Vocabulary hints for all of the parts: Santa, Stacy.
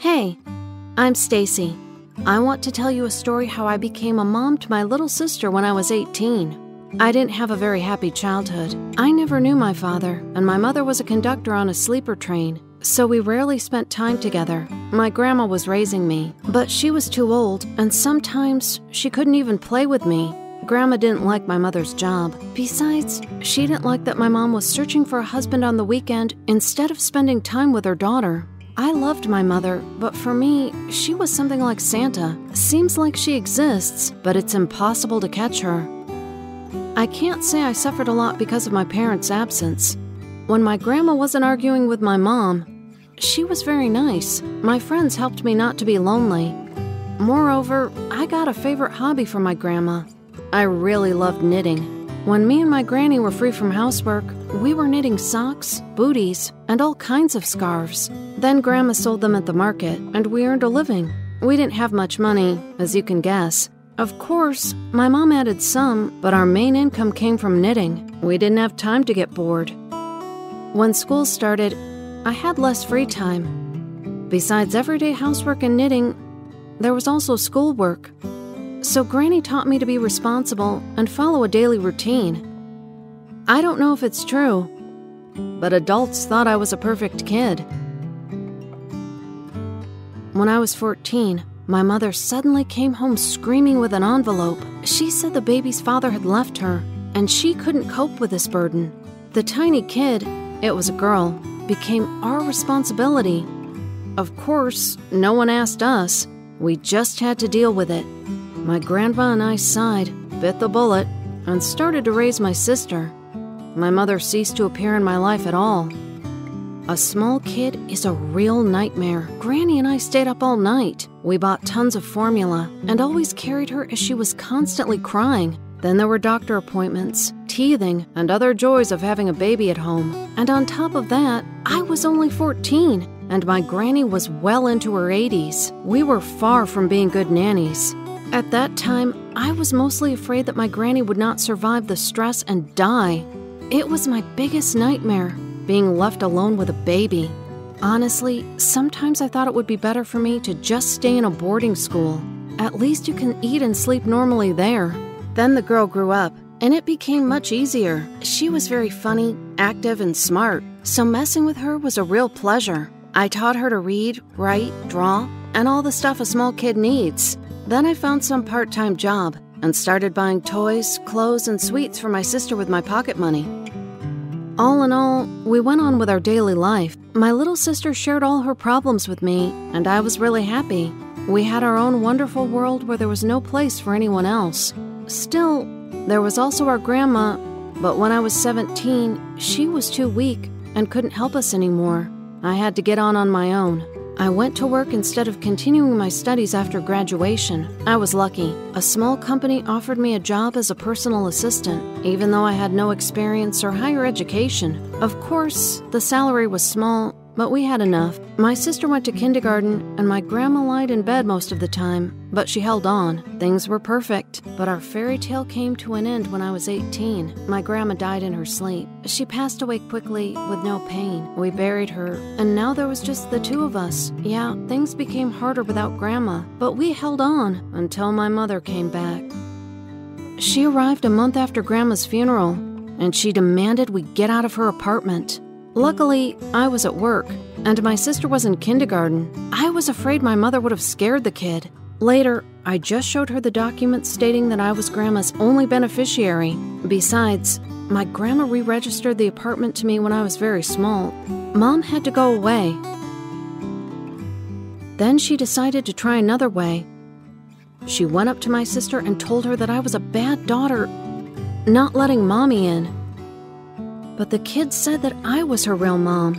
Hey, I'm Stacy. I want to tell you a story how I became a mom to my little sister when I was 18. I didn't have a very happy childhood. I never knew my father, and my mother was a conductor on a sleeper train, so we rarely spent time together. My grandma was raising me, but she was too old, and sometimes she couldn't even play with me. Grandma didn't like my mother's job. Besides, she didn't like that my mom was searching for a husband on the weekend instead of spending time with her daughter. I loved my mother, but for me, she was something like Santa. Seems like she exists, but it's impossible to catch her. I can't say I suffered a lot because of my parents' absence. When my grandma wasn't arguing with my mom, she was very nice. My friends helped me not to be lonely. Moreover, I got a favorite hobby from my grandma. I really loved knitting. When me and my granny were free from housework, we were knitting socks, booties, and all kinds of scarves. Then Grandma sold them at the market, and we earned a living. We didn't have much money, as you can guess. Of course, my mom added some, but our main income came from knitting. We didn't have time to get bored. When school started, I had less free time. Besides everyday housework and knitting, there was also schoolwork. So Granny taught me to be responsible and follow a daily routine. I don't know if it's true, but adults thought I was a perfect kid. When I was 14, my mother suddenly came home screaming with an envelope. She said the baby's father had left her, and she couldn't cope with this burden. The tiny kid, it was a girl, became our responsibility. Of course, no one asked us. We just had to deal with it. My grandma and I sighed, bit the bullet, and started to raise my sister. My mother ceased to appear in my life at all. A small kid is a real nightmare. Granny and I stayed up all night. We bought tons of formula and always carried her as she was constantly crying. Then there were doctor appointments, teething, and other joys of having a baby at home. And on top of that, I was only 14, and my granny was well into her 80s. We were far from being good nannies. At that time, I was mostly afraid that my granny would not survive the stress and die. It was my biggest nightmare, being left alone with a baby. Honestly, sometimes I thought it would be better for me to just stay in a boarding school. At least you can eat and sleep normally there. Then the girl grew up, and it became much easier. She was very funny, active, and smart, so messing with her was a real pleasure. I taught her to read, write, draw, and all the stuff a small kid needs. Then I found some part-time job and started buying toys, clothes, and sweets for my sister with my pocket money. All in all, we went on with our daily life. My little sister shared all her problems with me, and I was really happy. We had our own wonderful world where there was no place for anyone else. Still, there was also our grandma, but when I was 17, she was too weak and couldn't help us anymore. I had to get on my own. I went to work instead of continuing my studies after graduation. I was lucky. A small company offered me a job as a personal assistant, even though I had no experience or higher education. Of course, the salary was small, but we had enough. My sister went to kindergarten, and my grandma lied in bed most of the time, but she held on. Things were perfect, but our fairy tale came to an end when I was 18. My grandma died in her sleep. She passed away quickly with no pain. We buried her, and now there was just the two of us. Yeah, things became harder without grandma, but we held on until my mother came back. She arrived a month after grandma's funeral, and she demanded we get out of her apartment. Luckily, I was at work, and my sister was in kindergarten. I was afraid my mother would have scared the kid. Later, I just showed her the document stating that I was Grandma's only beneficiary. Besides, my grandma re-registered the apartment to me when I was very small. Mom had to go away. Then she decided to try another way. She went up to my sister and told her that I was a bad daughter, not letting Mommy in. But the kid said that I was her real mom.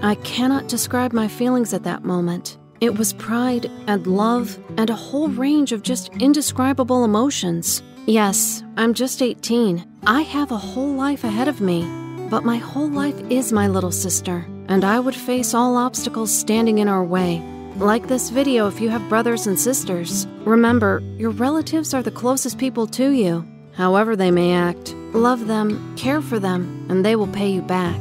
I cannot describe my feelings at that moment. It was pride and love and a whole range of just indescribable emotions. Yes, I'm just 18. I have a whole life ahead of me. But my whole life is my little sister, and I would face all obstacles standing in our way. Like this video if you have brothers and sisters. Remember, your relatives are the closest people to you. However they may act, love them, care for them, and they will pay you back.